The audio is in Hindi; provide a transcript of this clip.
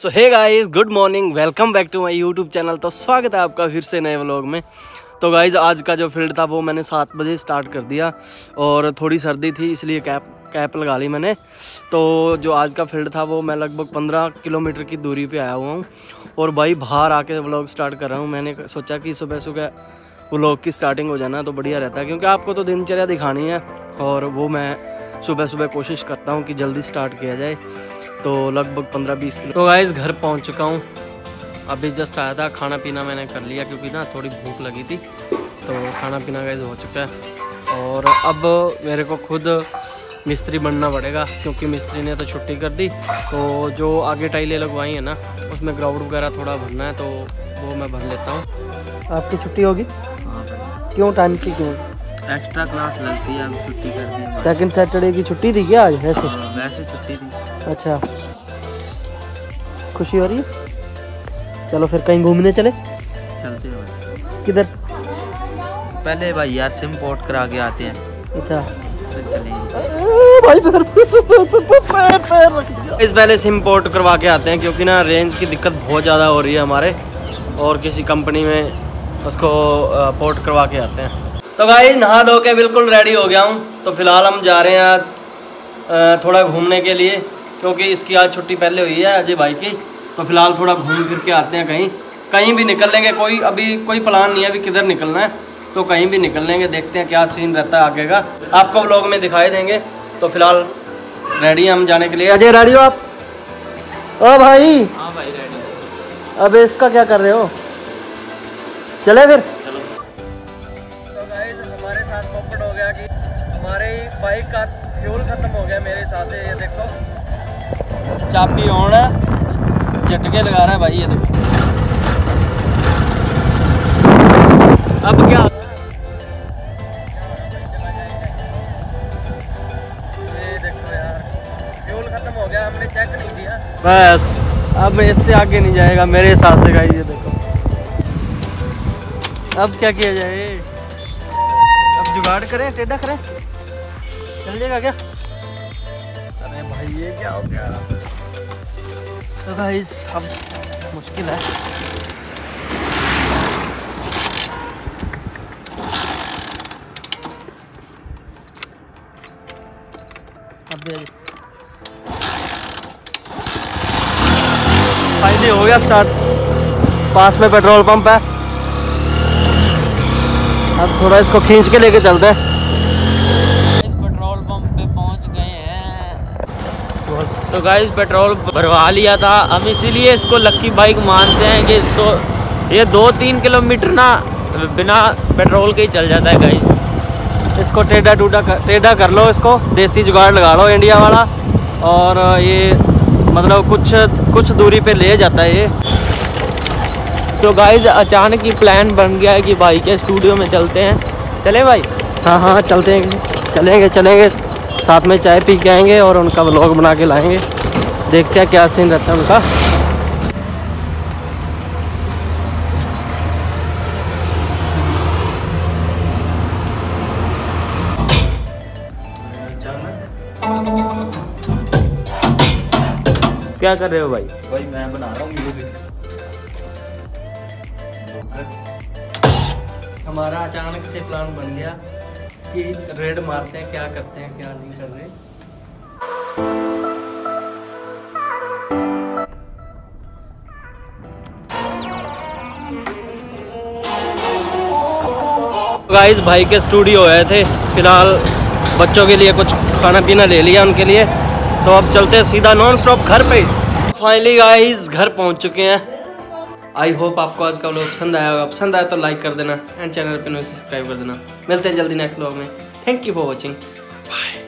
So hey guys, good morning, welcome back to my YouTube channel. तो स्वागत है आपका फिर से नए व्लॉग में। तो गाइस, आज का जो फील्ड था वो मैंने 7 बजे स्टार्ट कर दिया और थोड़ी सर्दी थी इसलिए कैप लगा ली मैंने। तो जो आज का फील्ड था वो मैं लगभग 15 किलोमीटर की दूरी पे आया हुआ हूँ और भाई बाहर आके व्लॉग स्टार्ट कर रहा हूँ। मैंने सोचा कि सुबह सुबह व्लॉग की स्टार्टिंग हो जाना तो बढ़िया रहता है, क्योंकि आपको तो दिनचर्या दिखानी है और वो मैं सुबह सुबह कोशिश करता हूँ कि जल्दी स्टार्ट किया जाए। तो लगभग 15-20 किलो। तो गाइस, घर पहुंच चुका हूँ, अभी जस्ट आया था। खाना पीना मैंने कर लिया क्योंकि ना थोड़ी भूख लगी थी, तो खाना पीना गाइस हो चुका है। और अब मेरे को खुद मिस्त्री बनना पड़ेगा क्योंकि मिस्त्री ने तो छुट्टी कर दी। तो जो आगे टाइलें लगवाई है ना उसमें ग्राउंड वगैरह थोड़ा भरना है, तो वो मैं भर लेता हूँ। आपकी छुट्टी होगी? हाँ। क्यों टाइम की क्यों? एक्स्ट्रा क्लास लगती है, छुट्टी कर दी। सेकंड सैटरडे की छुट्टी थी क्या आज? वैसे वैसे छुट्टी थी। अच्छा, खुशी हो रही है? चलो फिर कहीं घूमने चले, चलते हैं। किधर? पहले भाई यार सिम पोर्ट करा के आते हैं। अच्छा, फिर चलेंगे भाई। इस पहले सिम पोर्ट करवा के आते हैं क्योंकि ना रेंज की दिक्कत बहुत ज़्यादा हो रही है हमारे, और किसी कंपनी में उसको पोर्ट करवा के आते हैं। तो गाइस, नहा धो के बिल्कुल रेडी हो गया हूँ। तो फिलहाल हम जा रहे हैं आज थोड़ा घूमने के लिए, क्योंकि इसकी आज छुट्टी पहले हुई है अजय भाई की। तो फिलहाल थोड़ा घूम फिर के आते हैं, कहीं भी निकल लेंगे। कोई अभी कोई प्लान नहीं है अभी किधर निकलना है, तो कहीं भी निकल लेंगे। देखते हैं क्या सीन रहता है आगे का, आपको व्लॉग में दिखाई देंगे। तो फिलहाल रेडी हम जाने के लिए। अजय रेडी हो आप? ओ भाई। हाँ भाई रेडी। अब इसका क्या कर रहे हो? चले फिर। हमारे बाइक का फ्यूल खत्म हो गया मेरे हिसाब से। ये देखो, चाबी ऑन है, झटके लगा रहा है भाई। ये देखो, अब क्या ये देखो यार, फ्यूल खत्म हो गया, हमने चेक नहीं किया। बस अब इससे आगे नहीं जाएगा मेरे हिसाब से गाइस। ये देखो, अब क्या किया जाए? अब जुगाड़ करें, टेढ़ा करें, चल जाएगा क्या? अरे भाई ये क्या हो गया? तो गाइस अब मुश्किल है। अब फाइनली हो गया स्टार्ट। पास में पेट्रोल पंप है, अब थोड़ा इसको खींच के लेके चलते हैं। तो गाइस, पेट्रोल भरवा लिया था। हम इसीलिए इसको लकी बाइक मानते हैं कि इसको ये 2-3 किलोमीटर ना बिना पेट्रोल के ही चल जाता है गाइस। इसको टेढ़ा कर लो, इसको देसी जुगाड़ लगा लो इंडिया वाला, और ये मतलब कुछ दूरी पे ले जाता है ये। तो गाइस, अचानक ही प्लान बन गया है कि भाई के स्टूडियो में चलते हैं। चले भाई? हाँ हाँ चलते हैं, चलेंगे साथ में चाय पी के आएंगे और उनका व्लॉग बना के लाएंगे। देखते हैं क्या सीन रहता है उनका। क्या कर रहे हो भाई? भाई मैं बना रहा हूँ म्यूजिक। हमारा अचानक से प्लान बन गया कि रेड मारते हैं, क्या करते हैं क्या नहीं कर रहे। गाइस, भाई के स्टूडियो आए थे। फिलहाल बच्चों के लिए कुछ खाना पीना ले लिया उनके लिए, तो अब चलते हैं सीधा नॉन स्टॉप घर पे। फाइनली गाइस, घर पहुंच चुके हैं। आई होप आपको आज का व्लॉग पसंद आया होगा। पसंद आया तो लाइक कर देना एंड चैनल पे न्यू सब्सक्राइब कर देना। मिलते हैं जल्दी नेक्स्ट व्लॉग में। Thank you for watching, bye.